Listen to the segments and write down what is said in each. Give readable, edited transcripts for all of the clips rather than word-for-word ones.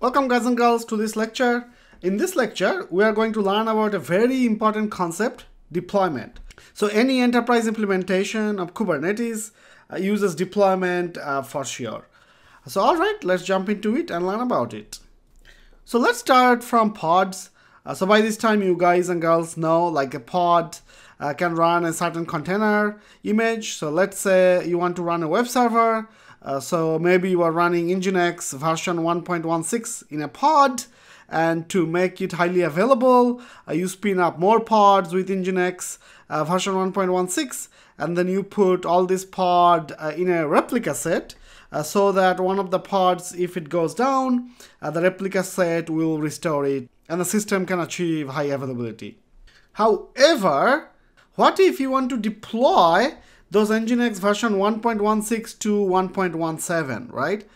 Welcome guys and girls to this lecture. In this lecture, we are going to learn about a very important concept, deployment. So any enterprise implementation of Kubernetes uses deployment for sure. So all right, let's jump into it and learn about it. So let's start from pods. So by this time, you guys and girls know like a pod can run a certain container image. So let's say you want to run a web server. So maybe you are running NGINX version 1.16 in a pod, and to make it highly available, you spin up more pods with NGINX version 1.16, and then you put all this pod in a replica set so that one of the pods, if it goes down, the replica set will restore it and the system can achieve high availability. However, what if you want to deploy those NGINX version 1.16 to 1.17, right?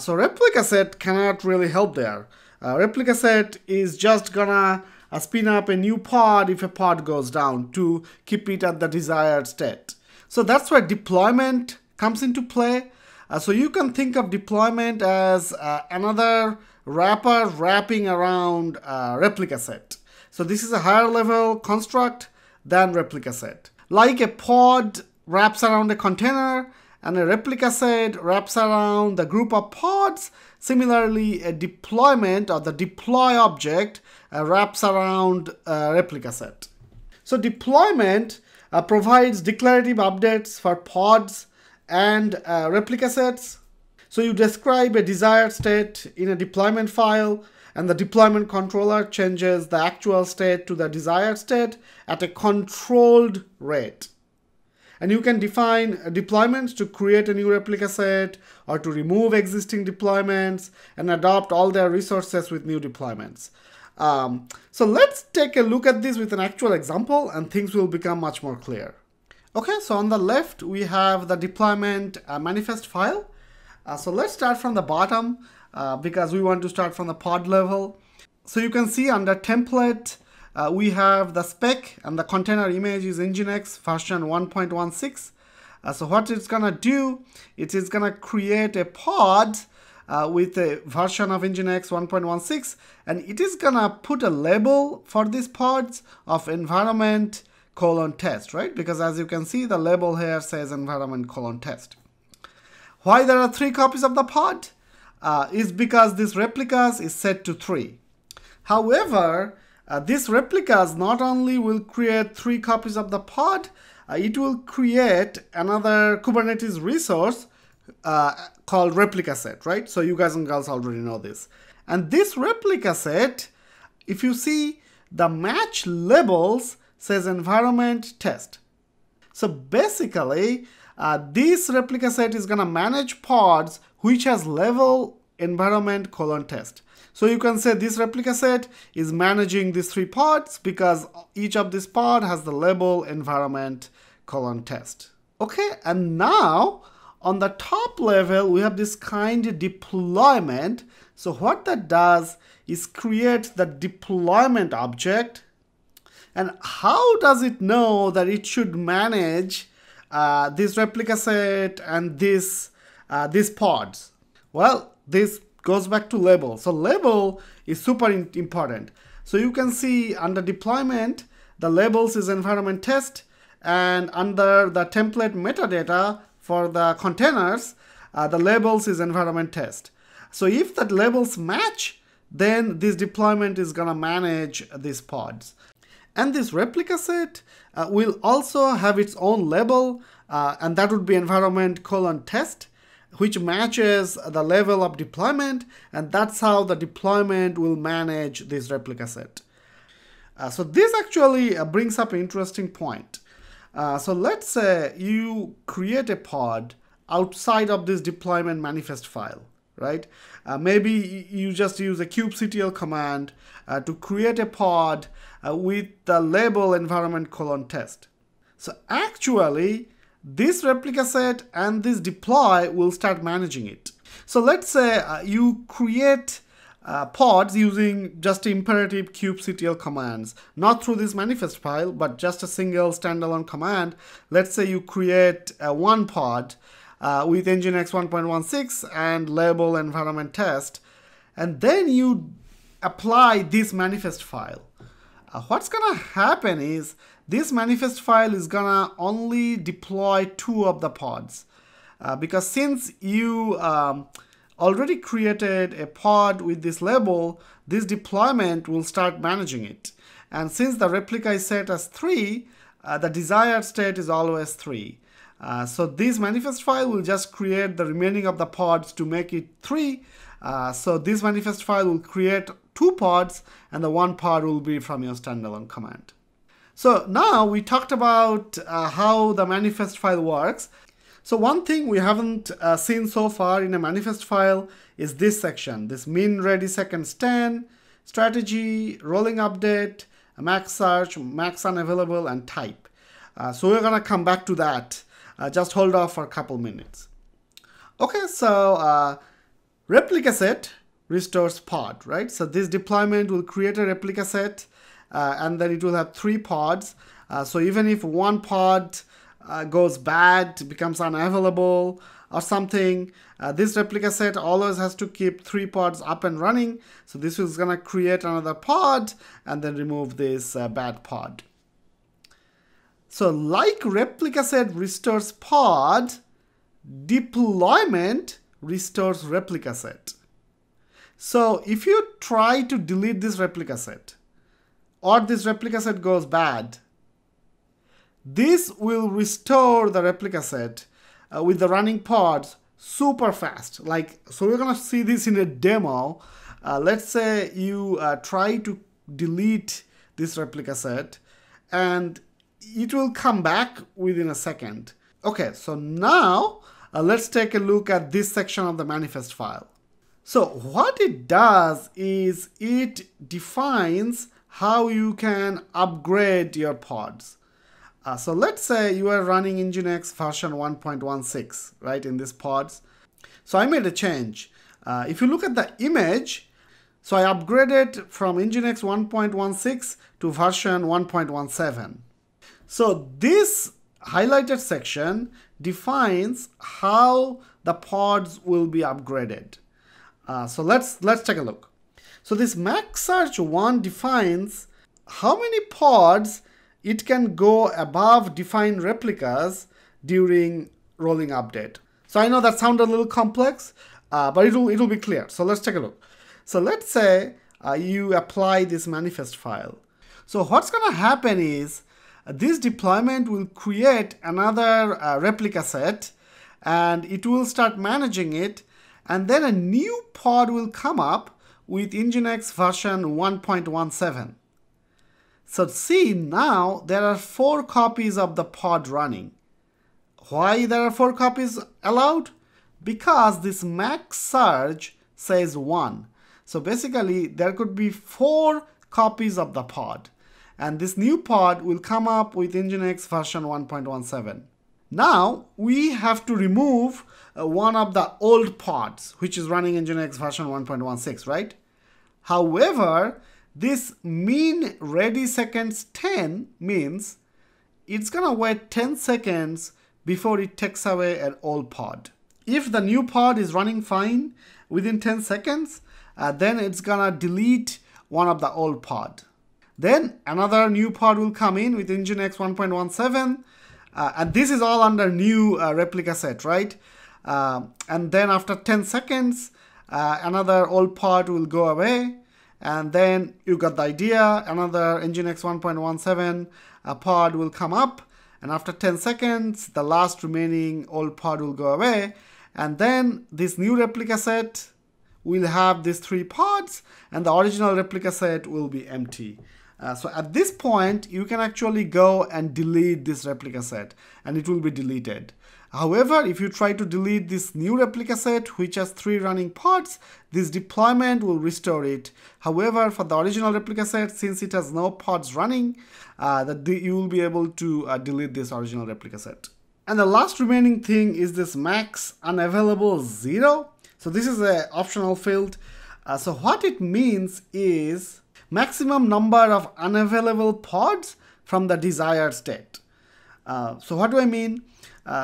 So replica set cannot really help there. Replica set is just gonna spin up a new pod if a pod goes down to keep it at the desired state. So that's where deployment comes into play. So you can think of deployment as another wrapper wrapping around replica set. So this is a higher level construct than replica set. Like a pod wraps around a container and a replica set wraps around the group of pods. Similarly, a deployment or the deploy object wraps around a replica set. So deployment provides declarative updates for pods and replica sets. So you describe a desired state in a deployment file, and the deployment controller changes the actual state to the desired state at a controlled rate. And you can define deployments to create a new replica set or to remove existing deployments and adopt all their resources with new deployments. So let's take a look at this with an actual example and things will become much more clear. Okay, so on the left, we have the deployment manifest file. So let's start from the bottom. Because we want to start from the pod level. So you can see under template, we have the spec and the container image is NGINX version 1.16. So what it's gonna do, it is gonna create a pod with a version of NGINX 1.16, and it is gonna put a label for these pods of environment colon test, right? Because as you can see, the label here says environment colon test. Why there are 3 copies of the pod? Is because this replicas is set to 3. However, this replicas not only will create 3 copies of the pod, it will create another Kubernetes resource called replica set, right? So you guys and girls already know this. And this replica set, if you see the match labels says environment test. So basically, this replica set is gonna manage pods which has level environment colon test. So you can say this replica set is managing these 3 pods because each of this pod has the label environment colon test. Okay, and now on the top level, we have this kind of deployment. So what that does is create the deployment object. And how does it know that it should manage this replica set and these pods? Well, this goes back to label. So label is super important. So you can see under deployment, the labels is environment test, and under the template metadata for the containers, the labels is environment test. So if the labels match, then this deployment is gonna manage these pods. And this replica set will also have its own label, and that would be environment colon test, which matches the level of deployment, and that's how the deployment will manage this replica set. So this actually brings up an interesting point. So let's say you create a pod outside of this deployment manifest file, right? Maybe you just use a kubectl command to create a pod with the label environment colon test. So actually, this replica set and this deploy will start managing it. So let's say you create pods using just imperative kubectl commands, not through this manifest file, but just a single standalone command. Let's say you create one pod with NGINX 1.16 and label environment test. and then you apply this manifest file. What's gonna happen is this manifest file is gonna only deploy 2 of the pods, because since you already created a pod with this label, this deployment will start managing it. And since the replica is set as 3, the desired state is always 3. So this manifest file will just create the remaining of the pods to make it 3. So this manifest file will create 2 pods, and the 1 pod will be from your standalone command. So now we talked about how the manifest file works. So one thing we haven't seen so far in a manifest file is this section, this min ready seconds 10, strategy, rolling update, max search, max unavailable, and type. So we're gonna come back to that. Just hold off for a couple minutes. Okay, so replica set restores pod, right? So this deployment will create a replica set, and then it will have 3 pods. So even if 1 pod goes bad, becomes unavailable or something, this replica set always has to keep 3 pods up and running. So this is gonna create another pod and then remove this bad pod. So like replica set restores pod, deployment restores replica set. So if you try to delete this replica set or this replica set goes bad, this will restore the replica set with the running pods super fast. Like, so we're gonna see this in a demo. Let's say you try to delete this replica set and it will come back within a second. Okay, so now let's take a look at this section of the manifest file. So what it does is it defines how you can upgrade your pods. So let's say you are running NGINX version 1.16, right, in these pods. So I made a change. If you look at the image, so I upgraded from NGINX 1.16 to version 1.17. So this highlighted section defines how the pods will be upgraded. So let's take a look. So this max search 1 defines how many pods it can go above defined replicas during rolling update. So I know that sounds a little complex, but it'll be clear. So let's take a look. So let's say you apply this manifest file. So what's gonna happen is this deployment will create another replica set and it will start managing it. And then a new pod will come up with NGINX version 1.17. So see, now there are 4 copies of the pod running. Why there are 4 copies allowed? Because this max surge says 1. So basically there could be 4 copies of the pod. And this new pod will come up with NGINX version 1.17. Now we have to remove one of the old pods, which is running NGINX version 1.16, right? However, this min ready seconds 10 means it's gonna wait 10 seconds before it takes away an old pod. If the new pod is running fine within 10 seconds, then it's gonna delete one of the old pod. Then another new pod will come in with NGINX 1.17, and this is all under new replica set, right? And then after 10 seconds, another old pod will go away. And then you got the idea, another NGINX 1.17 pod will come up, and after 10 seconds, the last remaining old pod will go away. And then this new replica set will have these 3 pods, and the original replica set will be empty. So at this point, you can actually go and delete this replica set, and it will be deleted. However, if you try to delete this new replica set, which has 3 running pods, this deployment will restore it. However, for the original replica set, since it has no pods running, you will be able to delete this original replica set. And the last remaining thing is this max unavailable 0. So this is an optional field. So what it means is maximum number of unavailable pods from the desired state. So what do I mean?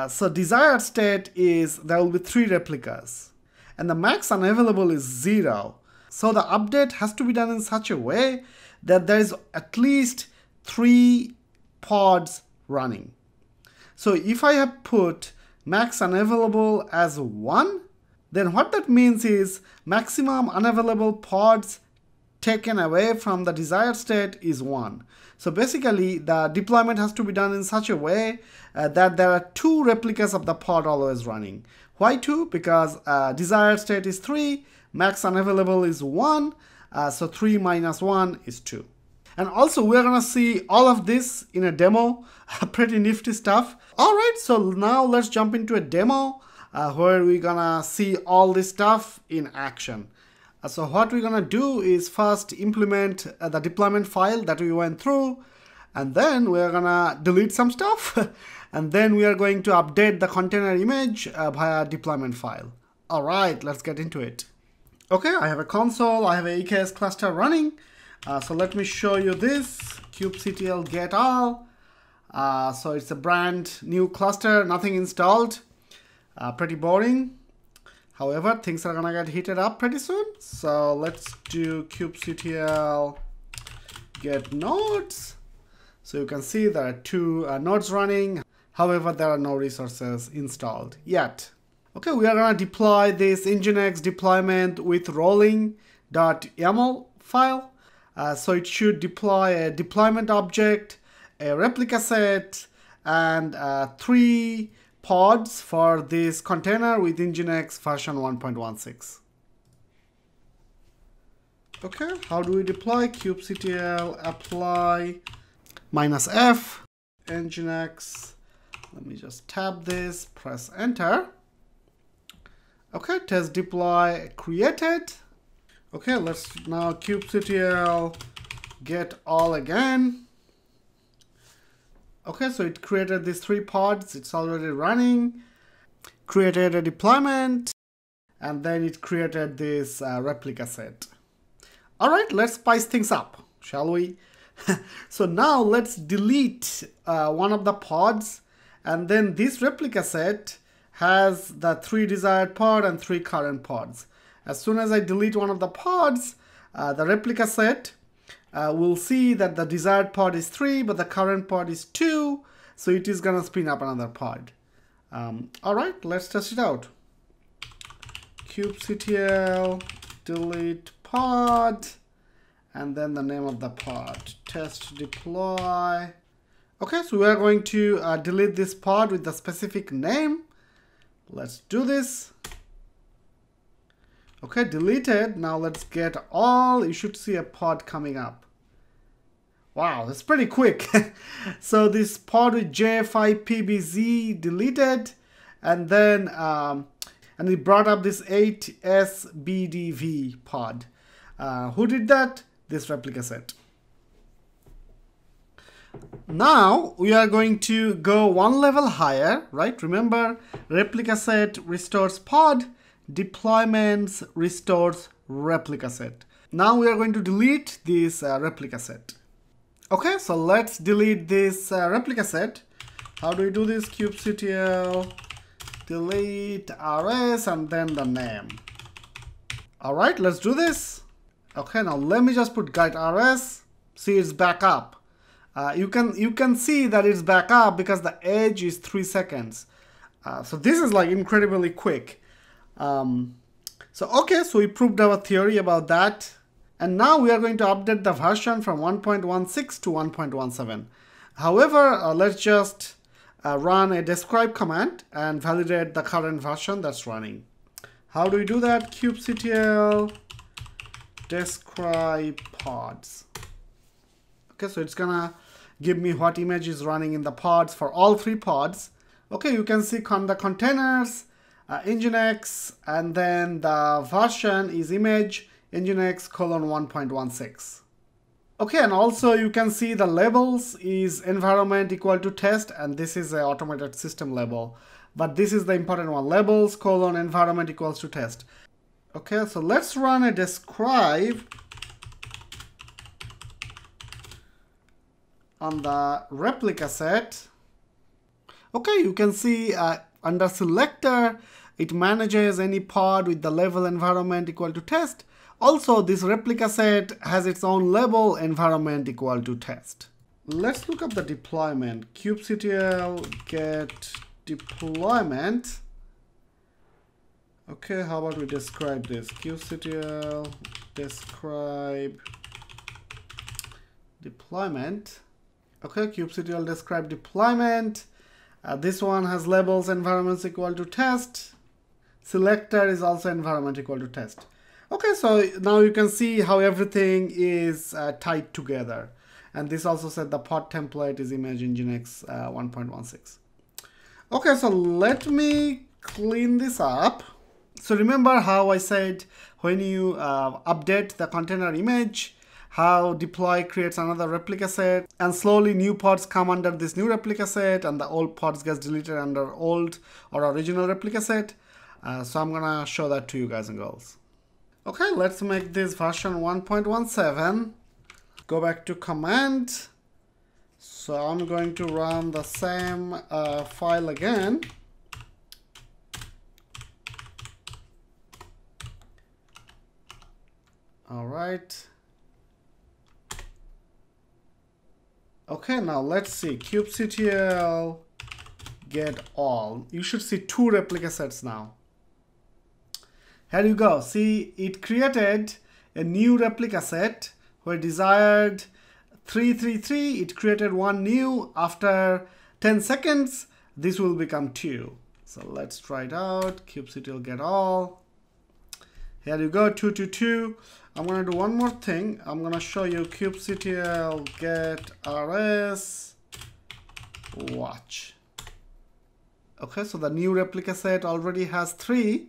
So desired state is there will be 3 replicas and the max unavailable is 0. So the update has to be done in such a way that there is at least 3 pods running. So if I have put max unavailable as 1, then what that means is maximum unavailable pods taken away from the desired state is 1. So basically the deployment has to be done in such a way that there are 2 replicas of the pod always running. Why 2? Because desired state is 3, max unavailable is 1, so 3 minus 1 is 2. And also we're gonna see all of this in a demo, pretty nifty stuff. Alright, so now let's jump into a demo where we're gonna see all this stuff in action. So what we're gonna do is first implement the deployment file that we went through, and then we're gonna delete some stuff, and then we are going to update the container image via deployment file. Alright, let's get into it. Okay, I have a console, I have an EKS cluster running. So let me show you this, kubectl get all. So it's a brand new cluster, nothing installed, pretty boring. However, things are gonna get heated up pretty soon. So let's do kubectl get nodes. So you can see there are 2 nodes running. However, there are no resources installed yet. Okay, we are gonna deploy this NGINX deployment with rolling.yaml file. So it should deploy a deployment object, a replica set, and 3 pods for this container with NGINX version 1.16. Okay, how do we deploy? Kubectl apply -f NGINX. Let me just tab this, press enter. Okay, test deploy created. Okay, let's now kubectl get all again. Okay, so it created these 3 pods, it's already running, created a deployment, and then it created this replica set. All right, let's spice things up, shall we? So now let's delete one of the pods, and then this replica set has the 3 desired pod and 3 current pods. As soon as I delete one of the pods, the replica set will see that the desired pod is 3, but the current pod is 2. So it is going to spin up another pod. All right, let's test it out. Kubectl delete pod, and then the name of the pod, test deploy. Okay, so we are going to delete this pod with the specific name. Let's do this. Okay, deleted. Now let's get all. You should see a pod coming up. Wow, that's pretty quick. So this pod with J5PBZ deleted, and then it brought up this 8SBDV pod. Who did that? This replica set. Now we are going to go 1 level higher, right? Remember, replica set restores pod. Deployments restores replica set. Now we are going to delete this replica set. Okay, so let's delete this replica set. How do we do this? Kubectl delete rs and then the name. All right, let's do this. Okay, now let me just put guide rs. See, it's back up. You can see that it's back up because the edge is 3 seconds. So this is like incredibly quick. So we proved our theory about that, and now we are going to update the version from 1.16 to 1.17. However, let's just run a describe command and validate the current version that's running. How do we do that? Kubectl describe pods. Okay, so it's gonna give me what image is running in the pods for all 3 pods. Okay, you can see the containers, NGINX, and then the version is image NGINX colon 1.16. Okay, and also you can see the labels is environment equal to test, and this is an automated system label. But this is the important one, labels colon environment equals to test. Okay, so let's run a describe on the replica set. Okay, you can see under selector, it manages any pod with the level environment equal to test. Also, this replica set has its own label, environment equal to test. Let's look up the deployment. Kubectl get deployment. Okay, how about we describe this? Kubectl describe deployment. Okay, kubectl describe deployment. This one has labels environments equal to test. Selector is also environment equal to test. Okay, so now you can see how everything is tied together. And this also said the pod template is image nginx 1.16. Okay, so let me clean this up. So remember how I said when you update the container image, how deploy creates another replica set, and slowly new pods come under this new replica set and the old pods gets deleted under old or original replica set. So I'm gonna show that to you guys and girls. Okay, let's make this version 1.17. Go back to command. So I'm going to run the same file again. All right. Okay, now let's see. Kubectl get all. You should see two replica sets now. Here you go. See, it created a new replica set where desired 333. It created one new. After 10 seconds, this will become two. So let's try it out. Kubectl get all. Here you go, 222. I'm gonna do one more thing. I'm gonna show you kubectl get rs watch. Okay, so the new replica set already has three,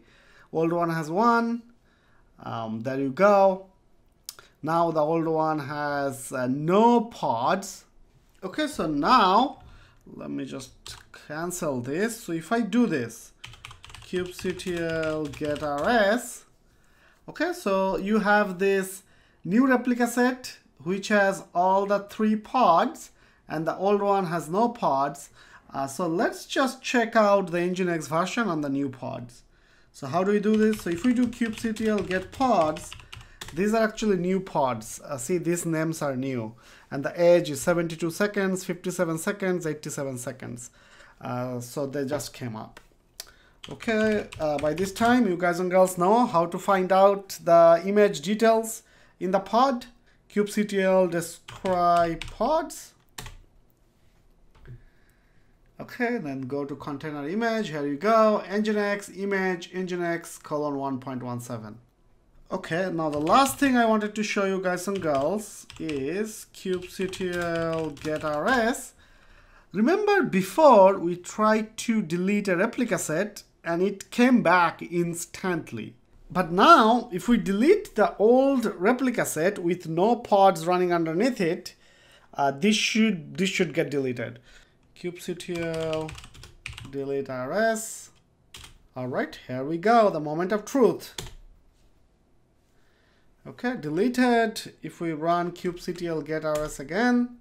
old one has one. There you go. Now the old one has no pods. Okay, so now let me just cancel this. So if I do this, kubectl get rs. Okay, so you have this new replica set which has all the three pods and the old one has no pods. So let's just check out the nginx version on the new pods. So how do we do this? So if we do kubectl get pods, these are actually new pods. See, these names are new. And the age is 72 seconds, 57 seconds, 87 seconds. So they just came up. Okay, by this time, you guys and girls know how to find out the image details in the pod. Kubectl describe pods. Okay, then go to container image. Here you go. Nginx image nginx : 1.17. Okay, now the last thing I wanted to show you guys and girls is kubectl get rs. Remember before we tried to delete a replica set, and it came back instantly. But now, if we delete the old replica set with no pods running underneath it, this should get deleted. Kubectl delete rs. All right, here we go, the moment of truth. Okay, deleted. If we run kubectl get rs again,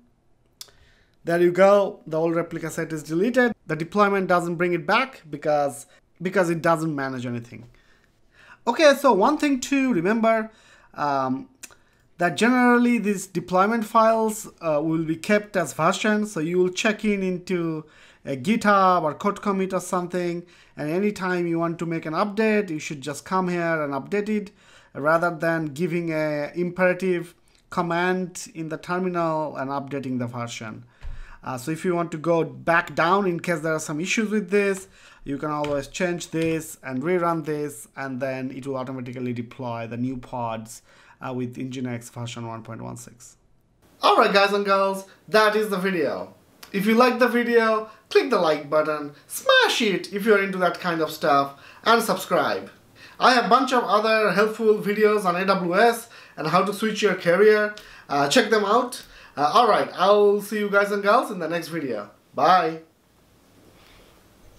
there you go, the old replica set is deleted. The deployment doesn't bring it back because it doesn't manage anything. Okay, so one thing to remember, that generally these deployment files will be kept as versions. So you will check into a GitHub or code commit or something. And anytime you want to make an update, you should just come here and update it rather than giving an imperative command in the terminal and updating the version. So if you want to go back down in case there are some issues with this, you can always change this and rerun this, and then it will automatically deploy the new pods with nginx version 1.16. All right, guys and girls, that is the video. If you like the video, click the like button, smash it if you're into that kind of stuff, and subscribe. I have a bunch of other helpful videos on AWS and how to switch your career. Check them out. All right, I'll see you guys and girls in the next video. Bye.